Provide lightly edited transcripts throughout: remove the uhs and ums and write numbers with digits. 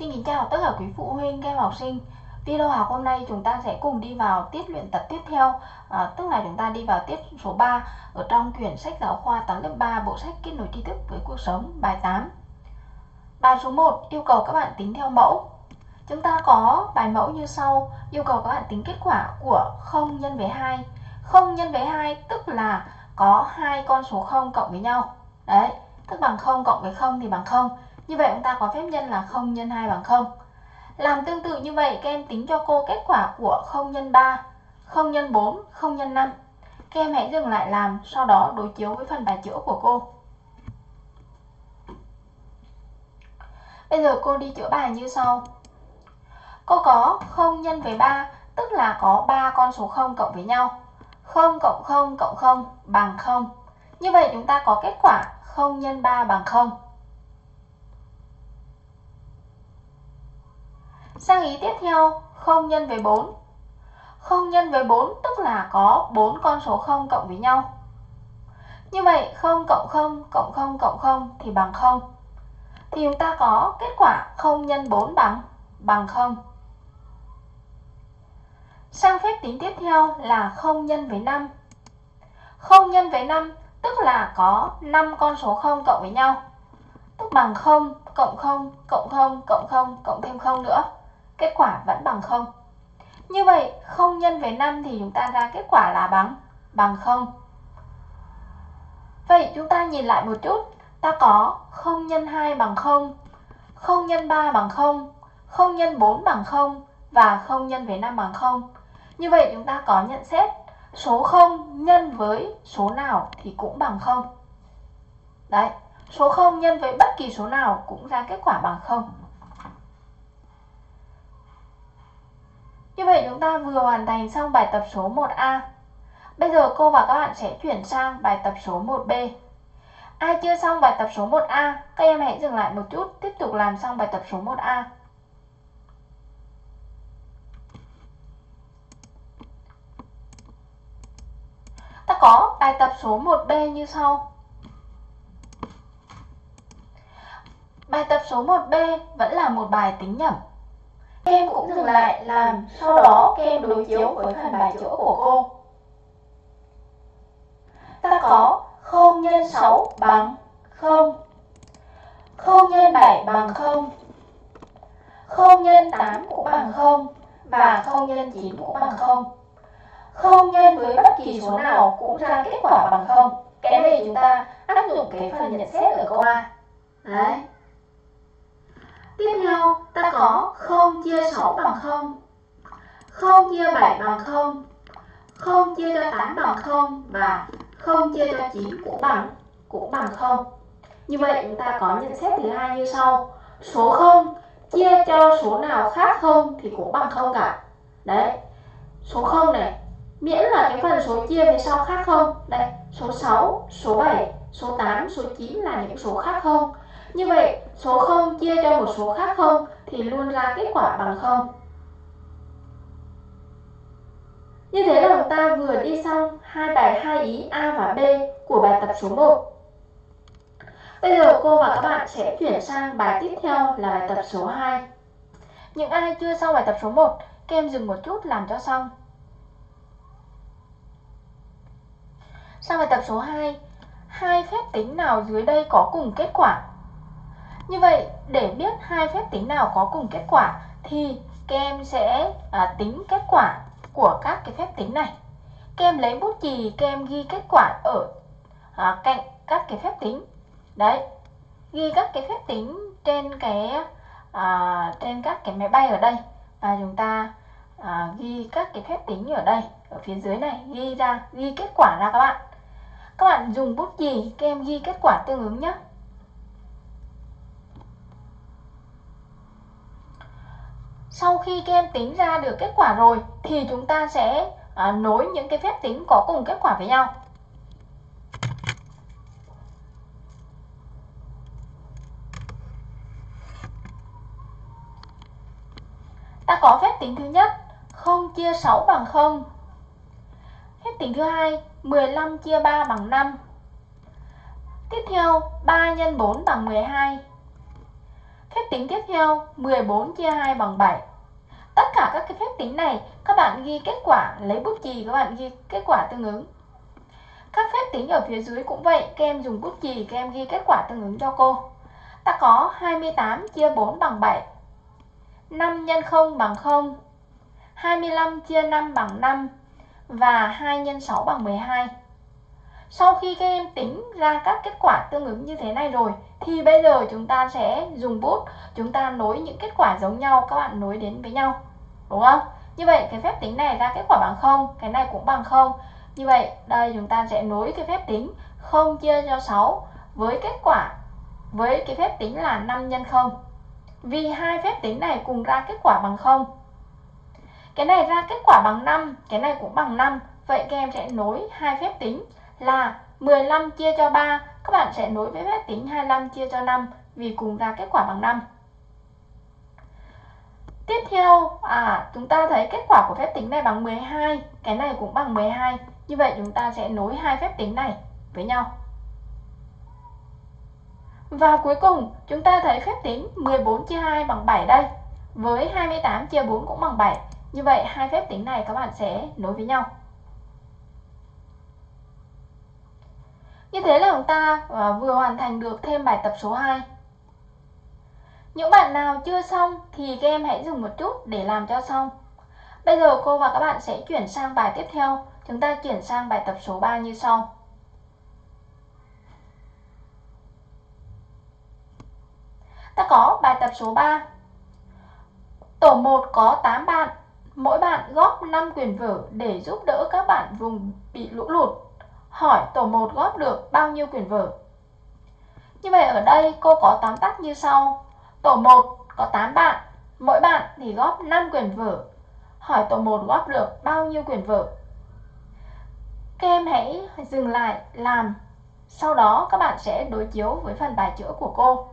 Xin kính chào tất cả quý phụ huynh, các em học sinh. Video học hôm nay chúng ta sẽ cùng đi vào tiết luyện tập tiếp theo, tức là chúng ta đi vào tiết số 3 ở trong quyển sách giáo khoa toán lớp 3 bộ sách Kết Nối Tri Thức với Cuộc Sống, bài 8. Bài số 1 yêu cầu các bạn tính theo mẫu. Chúng ta có bài mẫu như sau, yêu cầu các bạn tính kết quả của 0 nhân với 2. 0 nhân với 2 tức là có hai con số 0 cộng với nhau. Đấy, tức bằng 0 cộng với 0 thì bằng 0. Như vậy chúng ta có phép nhân là 0 nhân 2 bằng 0. Làm tương tự như vậy, các em tính cho cô kết quả của 0 nhân 3, 0 nhân 4, 0 nhân 5. Các em hãy dừng lại làm, sau đó đối chiếu với phần bài chữa của cô. Bây giờ cô đi chữa bài như sau. Cô có 0 nhân với 3, tức là có 3 con số 0 cộng với nhau. 0 cộng 0 cộng 0 bằng 0. Như vậy chúng ta có kết quả 0 nhân 3 bằng 0. Sang ý tiếp theo, 0 nhân với 4. 0 nhân với 4 tức là có 4 con số 0 cộng với nhau. Như vậy 0 cộng 0 cộng 0 cộng 0 thì bằng 0. Thì chúng ta có kết quả 0 nhân 4 bằng 0. Sang phép tính tiếp theo là 0 nhân với 5. 0 nhân với 5 tức là có 5 con số 0 cộng với nhau. Tức bằng 0 cộng 0 cộng 0 cộng 0 cộng thêm 0 nữa. Kết quả vẫn bằng 0. Như vậy 0 nhân với 5 thì chúng ta ra kết quả là bằng 0. Vậy chúng ta nhìn lại một chút, ta có 0 nhân 2 bằng 0, 0 nhân 3 bằng 0, 0 nhân 4 bằng 0 và 0 nhân với 5 bằng 0. Như vậy chúng ta có nhận xét số 0 nhân với số nào thì cũng bằng 0. Đấy, số 0 nhân với bất kỳ số nào cũng ra kết quả bằng 0. Như vậy chúng ta vừa hoàn thành xong bài tập số 1A. Bây giờ cô và các bạn sẽ chuyển sang bài tập số 1B. Ai chưa xong bài tập số 1A, các em hãy dừng lại một chút, tiếp tục làm xong bài tập số 1A. Ta có bài tập số 1B như sau. Bài tập số 1B vẫn là một bài tính nhẩm. Các em cũng dừng lại làm, sau đó các em đối chiếu với phần bài chữa của cô. Ta có 0 nhân 6 bằng 0, 0 nhân 7 bằng 0, 0 nhân 8 cũng bằng 0 và 0 nhân 9 cũng bằng 0. 0 nhân với bất kỳ số nào cũng ra kết quả bằng 0. Cái này chúng ta áp dụng cái phần nhận xét ở câu A. Đấy. Tiếp theo, ta có 0 chia 6 bằng 0, 0 chia 7 bằng 0, 0 chia cho 8 bằng 0 và 0 chia cho 9 cũng bằng 0. Như vậy chúng ta có nhận xét thứ hai như sau. Số 0 chia cho số nào khác 0 thì cũng bằng 0 cả. Đấy. Số 0 này, miễn là cái phần số chia về sau khác 0. Đây, số 6, số 7, số 8, số 9 là những số khác 0. Như vậy, số 0 chia cho một số khác 0 thì luôn ra kết quả bằng 0. Như thế là chúng ta vừa đi xong hai bài 2 ý A và B của bài tập số 1. Bây giờ cô và các bạn sẽ chuyển sang bài tiếp theo là bài tập số 2. Những ai chưa xong bài tập số 1, các em dừng một chút làm cho xong. Sang bài tập số 2, hai phép tính nào dưới đây có cùng kết quả? Như vậy, để biết hai phép tính nào có cùng kết quả thì các em sẽ tính kết quả của các cái phép tính này. Các em lấy bút chì, các em ghi kết quả ở cạnh các cái phép tính. Đấy, ghi các cái phép tính trên các cái máy bay ở đây. Và chúng ta ghi các cái phép tính ở đây, ở phía dưới này, ghi kết quả ra các bạn. Các bạn dùng bút chì, các em ghi kết quả tương ứng nhé. Sau khi các em tính ra được kết quả rồi thì chúng ta sẽ nối những cái phép tính có cùng kết quả với nhau. Ta có phép tính thứ nhất 0 chia 6 bằng 0. Phép tính thứ hai 15 chia 3 bằng 5. Tiếp theo 3 nhân 4 bằng 12. Phép tính tiếp theo 14 chia 2 bằng 7. Tất cả các cái phép tính này các bạn ghi kết quả, lấy bút chì các bạn ghi kết quả tương ứng. Các phép tính ở phía dưới cũng vậy, các em dùng bút chì các em ghi kết quả tương ứng cho cô. Ta có 28 chia 4 bằng 7, 5 nhân 0 bằng 0, 25 chia 5 bằng 5 và 2 nhân 6 bằng 12. Sau khi các em tính ra các kết quả tương ứng như thế này rồi thì bây giờ chúng ta sẽ dùng bút, chúng ta nối những kết quả giống nhau, các bạn nối đến với nhau, đúng không? Như vậy cái phép tính này ra kết quả bằng 0, cái này cũng bằng 0. Như vậy đây chúng ta sẽ nối cái phép tính 0 chia cho 6 với kết quả với cái phép tính là 5 nhân 0. Vì hai phép tính này cùng ra kết quả bằng 0. Cái này ra kết quả bằng 5, cái này cũng bằng 5. Vậy các em sẽ nối hai phép tính là 15 chia cho 3, các bạn sẽ nối với phép tính 25 chia cho 5 vì cùng ra kết quả bằng 5. Tiếp theo chúng ta thấy kết quả của phép tính này bằng 12, cái này cũng bằng 12. Như vậy chúng ta sẽ nối hai phép tính này với nhau. Và cuối cùng chúng ta thấy phép tính 14 chia 2 bằng 7 đây, với 28 chia 4 cũng bằng 7. Như vậy hai phép tính này các bạn sẽ nối với nhau. Như thế là chúng ta vừa hoàn thành được thêm bài tập số 2. Những bạn nào chưa xong thì các em hãy dừng một chút để làm cho xong. Bây giờ cô và các bạn sẽ chuyển sang bài tiếp theo. Chúng ta chuyển sang bài tập số 3 như sau. Ta có bài tập số 3. Tổ 1 có 8 bạn. Mỗi bạn góp 5 quyển vở để giúp đỡ các bạn vùng bị lũ lụt. Hỏi tổ 1 góp được bao nhiêu quyển vở? Như vậy ở đây cô có tóm tắt như sau. Tổ 1 có 8 bạn, mỗi bạn thì góp 5 quyển vở. Hỏi tổ 1 góp được bao nhiêu quyển vở? Các em hãy dừng lại làm. Sau đó các bạn sẽ đối chiếu với phần bài chữa của cô.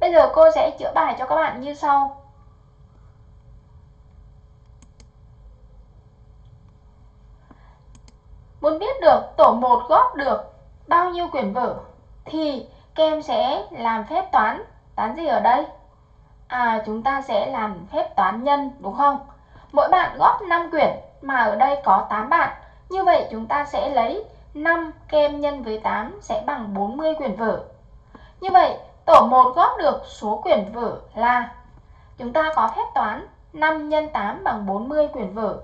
Bây giờ cô sẽ chữa bài cho các bạn như sau. Muốn biết được tổ 1 góp được bao nhiêu quyển vở thì các em sẽ làm phép toán. Toán gì ở đây? Chúng ta sẽ làm phép toán nhân, đúng không? Mỗi bạn góp 5 quyển mà ở đây có 8 bạn. Như vậy chúng ta sẽ lấy 5 các em nhân với 8 sẽ bằng 40 quyển vở. Như vậy tổ 1 góp được số quyển vở là chúng ta có phép toán 5 x 8 bằng 40 quyển vở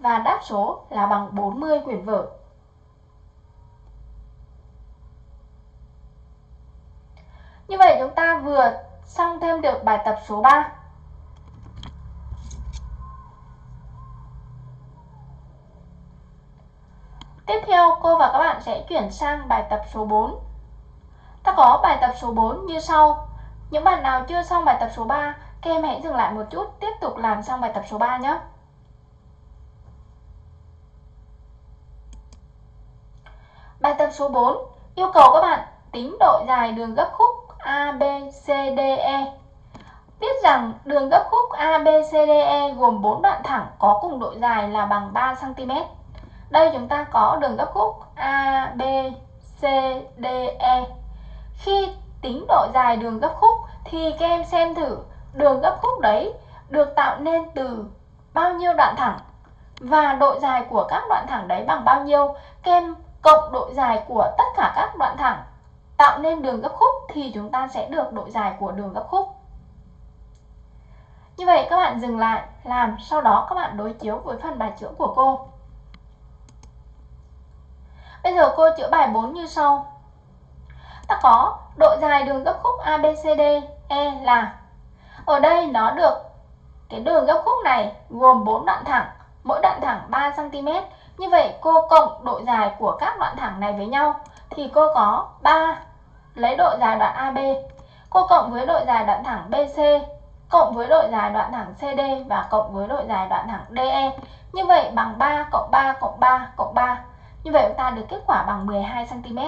và đáp số là bằng 40 quyển vở. Như vậy chúng ta vừa xong thêm được bài tập số 3. Tiếp theo cô và các bạn sẽ chuyển sang bài tập số 4. Ta có bài tập số 4 như sau. Những bạn nào chưa xong bài tập số 3, các em hãy dừng lại một chút, tiếp tục làm xong bài tập số 3 nhé. Bài tập số 4 yêu cầu các bạn tính độ dài đường gấp khúc ABCDE. Biết rằng đường gấp khúc ABCDE gồm 4 đoạn thẳng có cùng độ dài là bằng 3 cm. Đây chúng ta có đường gấp khúc ABCDE. Khi tính độ dài đường gấp khúc thì các em xem thử đường gấp khúc đấy được tạo nên từ bao nhiêu đoạn thẳng và độ dài của các đoạn thẳng đấy bằng bao nhiêu. Các em cộng độ dài của tất cả các đoạn thẳng tạo nên đường gấp khúc thì chúng ta sẽ được độ dài của đường gấp khúc. Như vậy các bạn dừng lại làm, sau đó các bạn đối chiếu với phần bài chữa của cô. Bây giờ cô chữa bài 4 như sau. Ta có độ dài đường gấp khúc ABCDE là ở đây nó được cái đường gấp khúc này gồm 4 đoạn thẳng, mỗi đoạn thẳng 3 cm. Như vậy cô cộng độ dài của các đoạn thẳng này với nhau thì cô có 3, lấy độ dài đoạn AB, cô cộng với độ dài đoạn thẳng BC, cộng với độ dài đoạn thẳng CD và cộng với độ dài đoạn thẳng DE. Như vậy bằng 3 cộng 3 cộng 3 cộng 3. Như vậy chúng ta được kết quả bằng 12 cm.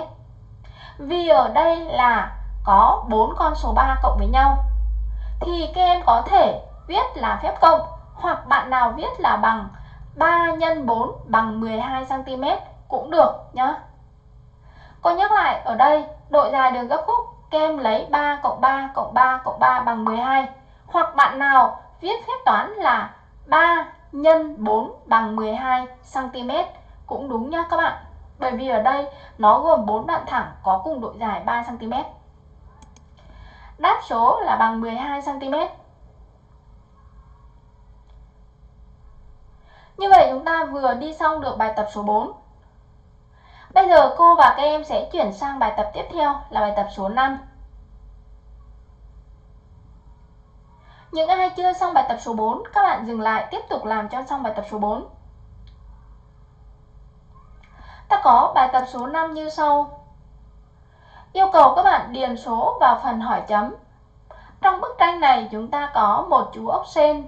Vì ở đây là có 4 con số 3 cộng với nhau thì các em có thể viết là phép cộng, hoặc bạn nào viết là bằng 3 x 4 bằng 12 cm cũng được nhá. Cô nhắc lại ở đây độ dài đường gấp khúc các em lấy 3 cộng 3 cộng 3 cộng 3 bằng 12. Hoặc bạn nào viết phép toán là 3 nhân 4 bằng 12cm cũng đúng nhá các bạn. Bởi vì ở đây nó gồm 4 đoạn thẳng có cùng độ dài 3cm. Đáp số là bằng 12cm. Như vậy chúng ta vừa đi xong được bài tập số 4. Bây giờ cô và các em sẽ chuyển sang bài tập tiếp theo là bài tập số 5. Những ai chưa xong bài tập số 4, các bạn dừng lại tiếp tục làm cho xong bài tập số 4. Ta có bài tập số 5 như sau. Yêu cầu các bạn điền số vào phần hỏi chấm. Trong bức tranh này chúng ta có một chú ốc sên.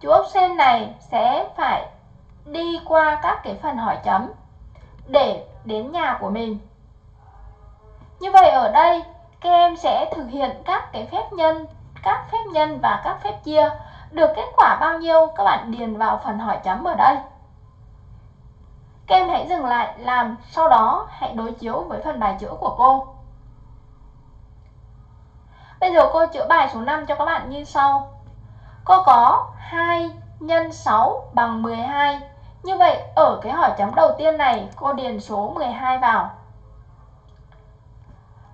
Chú ốc sên này sẽ phải đi qua các cái phần hỏi chấm để đến nhà của mình. Như vậy ở đây các em sẽ thực hiện các cái phép nhân và các phép chia. Được kết quả bao nhiêu các bạn điền vào phần hỏi chấm ở đây. Các em hãy dừng lại làm, sau đó hãy đối chiếu với phần bài chữa của cô. Bây giờ cô chữa bài số 5 cho các bạn như sau. Cô có 2 nhân 6 bằng 12. Như vậy ở cái hỏi chấm đầu tiên này cô điền số 12 vào.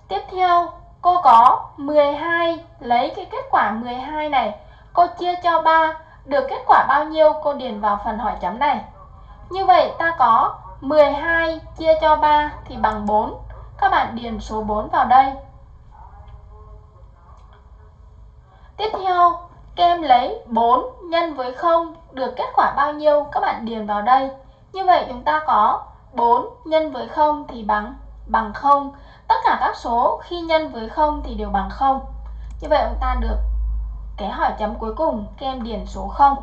Tiếp theo cô có 12, lấy cái kết quả 12 này cô chia cho 3. Được kết quả bao nhiêu cô điền vào phần hỏi chấm này. Như vậy ta có 12 chia cho 3 thì bằng 4. Các bạn điền số 4 vào đây. Tiếp theo các em lấy 4 nhân với 0. Được kết quả bao nhiêu các bạn điền vào đây. Như vậy chúng ta có 4 nhân với 0 thì bằng 0. Tất cả các số khi nhân với 0 thì đều bằng 0. Như vậy chúng ta được cái hỏi chấm cuối cùng các em điền số 0.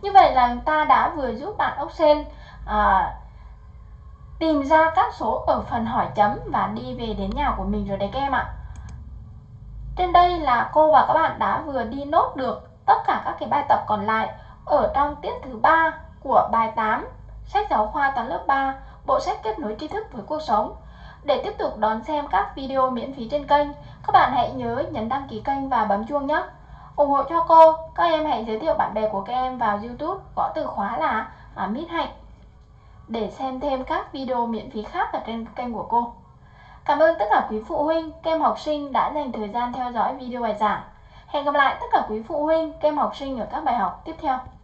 Như vậy là chúng ta đã vừa giúp bạn ốc sên tìm ra các số ở phần hỏi chấm và đi về đến nhà của mình rồi đấy các em ạ. Trên đây là cô và các bạn đã vừa đi nốt được tất cả các cái bài tập còn lại ở trong tiết thứ 3 của bài 8 sách giáo khoa toán lớp 3 bộ sách Kết Nối Tri Thức với Cuộc Sống. Để tiếp tục đón xem các video miễn phí trên kênh, các bạn hãy nhớ nhấn đăng ký kênh và bấm chuông nhé. Ủng hộ cho cô, các em hãy giới thiệu bạn bè của các em vào YouTube gõ từ khóa là Ms Hạnh để xem thêm các video miễn phí khác ở trên kênh của cô. Cảm ơn tất cả quý phụ huynh, các em học sinh đã dành thời gian theo dõi video bài giảng. Hẹn gặp lại tất cả quý phụ huynh, các em học sinh ở các bài học tiếp theo.